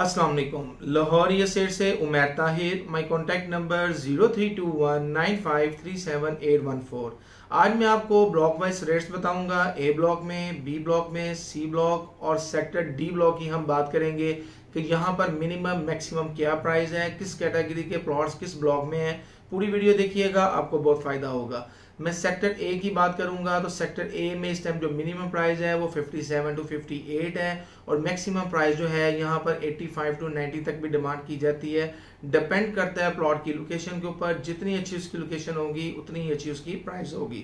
अस्सलाम वालेकुम। लाहौरिया से Umair Tahir. My contact number 032195378114। आज मैं आपको ब्लॉक वाइज रेट्स बताऊंगा। ए ब्लॉक में, बी ब्लॉक में, सी ब्लॉक और सेक्टर डी ब्लॉक की हम बात करेंगे कि यहाँ पर मिनिमम मैक्सिमम क्या प्राइस है, किस कैटेगरी के प्लॉट्स किस ब्लॉक में है। पूरी वीडियो देखिएगा, आपको बहुत फ़ायदा होगा। मैं सेक्टर ए की बात करूंगा तो सेक्टर ए में इस टाइम जो मिनिमम प्राइस है वो 57 टू 58 है और मैक्सिमम प्राइस जो है यहाँ पर 85 टू 90 तक भी डिमांड की जाती है। डिपेंड करता है प्लॉट की लोकेशन के ऊपर, जितनी अच्छी उसकी लोकेशन होगी उतनी ही अच्छी उसकी प्राइस होगी।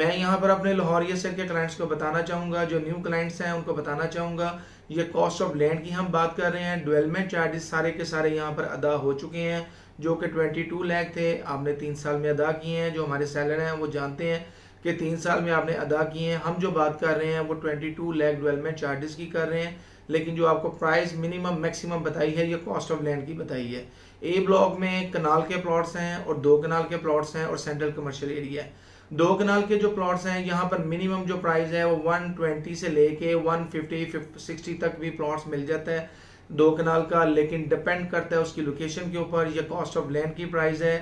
मैं यहाँ पर अपने लाहौरिया सेल के क्लाइंट्स को बताना चाहूँगा, जो न्यू क्लाइंट्स हैं उनको बताना चाहूँगा, ये कॉस्ट ऑफ लैंड की हम बात कर रहे हैं। डेवलपमेंट चार्जेस सारे के सारे यहाँ पर अदा हो चुके हैं, जो कि 22 लाख थे, आपने 3 साल में अदा किए हैं। जो हमारे सेलर हैं वो जानते हैं कि 3 साल में आपने अदा किए हैं। हम जो बात कर रहे हैं वो 22 लाख डेवलपमेंट चार्जेस की कर रहे हैं, लेकिन जो आपको प्राइस मिनिमम मैक्सिमम बताई है ये कॉस्ट ऑफ लैंड की बताई है। ए ब्लॉक में कनाल के प्लॉट्स हैं और 2 कनाल के प्लॉट्स हैं और सेंट्रल कमर्शियल एरिया है। 2 कनाल के जो प्लॉट्स हैं यहाँ पर मिनिमम जो प्राइस है वो 120 से लेके 150-160 तक भी प्लॉट्स मिल जाता है 2 कनाल का, लेकिन डिपेंड करता है उसकी लोकेशन के ऊपर। यह कॉस्ट ऑफ लैंड की प्राइस है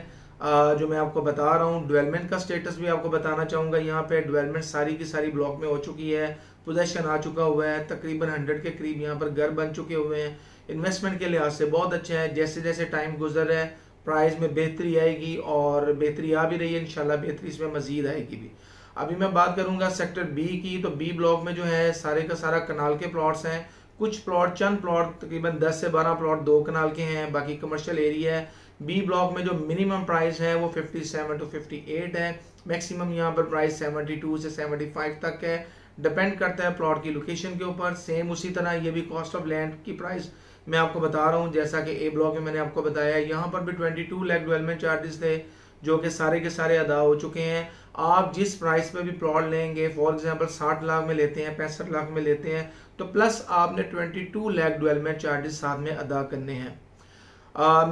जो मैं आपको बता रहा हूँ। डेवलपमेंट का स्टेटस भी आपको बताना चाहूँगा। यहाँ पे डेवलपमेंट सारी की सारी ब्लॉक में हो चुकी है, पोजेशन आ चुका हुआ है, तकरीबन 100 के करीब यहाँ पर घर बन चुके हुए हैं। इन्वेस्टमेंट के लिहाज से बहुत अच्छा है। जैसे जैसे टाइम गुजर रहा है प्राइस में बेहतरी आएगी और बेहतरी आ भी रही है, इंशाल्लाह बेहतरी इसमें मजीद आएगी भी। अभी मैं बात करूंगा सेक्टर बी की, तो बी ब्लॉक में जो है सारे का सारा कनाल के प्लॉट्स हैं। कुछ प्लॉट, चंद प्लॉट, तकरीबन 10 से 12 प्लॉट 2 कनाल के हैं, बाकी कमर्शियल एरिया है। बी ब्लॉक में जो मिनिमम प्राइस है वो 57 टू 58 है, मैक्सिमम यहाँ पर प्राइस 72 से 75 तक है। डिपेंड करता है प्लॉट की लोकेशन के ऊपर। सेम उसी तरह ये भी कॉस्ट ऑफ लैंड की प्राइस मैं आपको बता रहा हूँ, जैसा कि ए ब्लॉक में मैंने आपको बताया। यहाँ पर भी 22 लाख डेवलपमेंट चार्जेस थे, जो कि सारे के सारे अदा हो चुके हैं। आप जिस प्राइस पे भी प्लॉट लेंगे, फॉर एग्जांपल 60 लाख में लेते हैं, 65 लाख में लेते हैं, तो प्लस आपने 22 लाख डेवलपमेंट चार्जेस साथ में अदा करने हैं।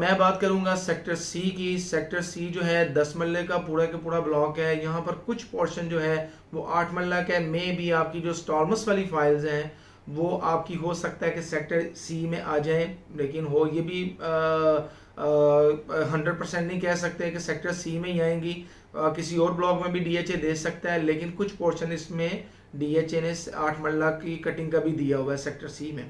मैं बात करूंगा सेक्टर सी की। सेक्टर सी जो है 10 मरले का पूरा के पूरा ब्लॉक है। यहाँ पर कुछ पोर्शन जो है वो 8 मरला का है। मे भी आपकी जो स्टॉर्मस वाली फाइल्स हैं वो आपकी हो सकता है कि सेक्टर सी में आ जाए, लेकिन हो ये भी 100% नहीं कह सकते कि सेक्टर सी में ही आएंगी। किसी और ब्लॉक में भी डीएचए दे सकता है, लेकिन कुछ पोर्शन इसमें डीएचए ने 8 मरला की कटिंग का भी दिया हुआ है सेक्टर सी में।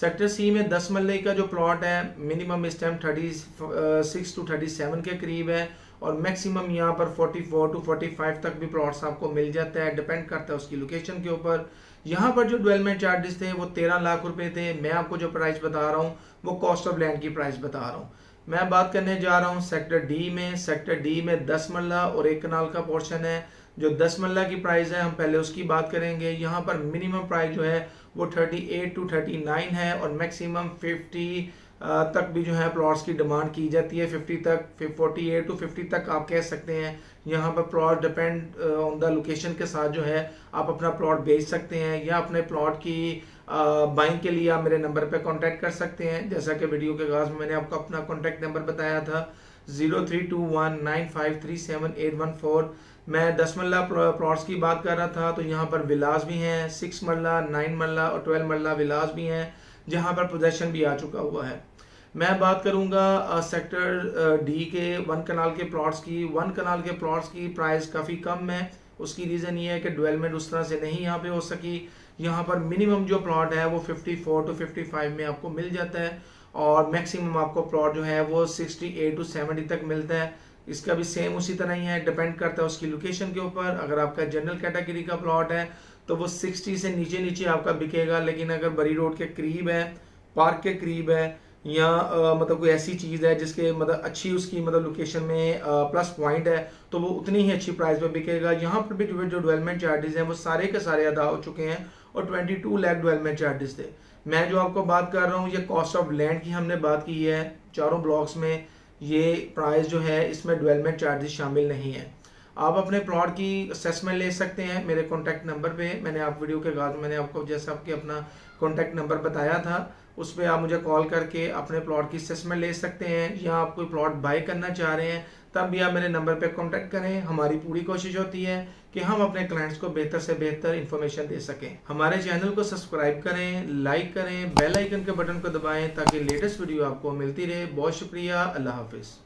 सेक्टर सी में 10 मरले का जो प्लॉट है मिनिमम इस टाइम 36 टू 37 के करीब है और मैक्सिमम यहाँ पर 44 टू 45 तक भी प्लॉट्स आपको मिल जाता है। डिपेंड करता है उसकी लोकेशन के ऊपर। यहाँ पर जो डेवलपमेंट चार्जेस थे वो 13 लाख रुपए थे। मैं आपको जो प्राइस बता रहा हूँ वो कॉस्ट ऑफ लैंड की प्राइस बता रहा हूँ। मैं बात करने जा रहा हूँ सेक्टर डी में। सेक्टर डी में 10 मरला और 1 कनाल का पोर्शन है। जो 10 मरला की प्राइस है हम पहले उसकी बात करेंगे। यहाँ पर मिनिमम प्राइस जो है वो 38 टू 39 है और मैक्सिमम 50 तक भी जो है प्लॉट्स की डिमांड की जाती है। 50 तक, 48 टू 50 तक आप कह सकते हैं। यहाँ पर plot depend on the location के साथ जो है आप अपना प्लॉट बेच सकते हैं या अपने प्लॉट की बाइंग के लिए आप मेरे नंबर पे कांटेक्ट कर सकते हैं। जैसा कि वीडियो के आगाज़ में मैंने आपको अपना कांटेक्ट नंबर बताया था 032195378114। मैं 10 मरला प्लॉट्स की बात कर रहा था, तो यहाँ पर विलास भी हैं, 6 मरला, 9 मरला और 12 मरला विलास भी हैं, जहाँ पर पोजेशन भी आ चुका हुआ है। मैं बात करूँगा सेक्टर डी के 1 कनाल के प्लॉट्स की। 1 कनाल के प्लॉट्स की प्राइस काफ़ी कम है। उसकी रीज़न ये है कि डेवलपमेंट उस तरह से नहीं यहाँ पे हो सकी। यहाँ पर मिनिमम जो प्लॉट है वो 54 टू 55 में आपको मिल जाता है और मैक्सिमम आपको प्लॉट जो है वो 68 टू 70 तक मिलता है। इसका भी सेम उसी तरह ही है, डिपेंड करता है उसकी लोकेशन के ऊपर। अगर आपका जनरल कैटेगरी का प्लॉट है तो वो 60 से नीचे आपका बिकेगा, लेकिन अगर बरी रोड के करीब है, पार्क के करीब है या मतलब कोई ऐसी चीज़ है जिसके मतलब अच्छी उसकी मतलब लोकेशन में प्लस पॉइंट है, तो वो उतनी ही अच्छी प्राइस पे बिकेगा। यहाँ पर भी जो डेवलपमेंट चार्जेस हैं वो सारे के सारे अदा हो चुके हैं और 22 लाख डेवलपमेंट चार्जेस थे। मैं जो आपको बात कर रहा हूँ ये कॉस्ट ऑफ लैंड की हमने बात की है। चारों ब्लॉक्स में ये प्राइस जो है इसमें डेवलपमेंट चार्जेस शामिल नहीं है। आप अपने प्लॉट की असेसमेंट ले सकते हैं मेरे कॉन्टैक्ट नंबर पे। मैंने आप वीडियो के बाद मैंने आपको जैसे आपके अपना कॉन्टैक्ट नंबर बताया था, उस पर आप मुझे कॉल करके अपने प्लॉट की असेसमेंट ले सकते हैं, या आप कोई प्लॉट बाय करना चाह रहे हैं तब भी आप मेरे नंबर पे कॉन्टैक्ट करें। हमारी पूरी कोशिश होती है कि हम अपने क्लाइंट्स को बेहतर से बेहतर इन्फॉर्मेशन दे सकें। हमारे चैनल को सब्सक्राइब करें, लाइक करें, बेल आइकन के बटन को दबाएं ताकि लेटेस्ट वीडियो आपको मिलती रहे। बहुत शुक्रिया, अल्लाह हाफिज़।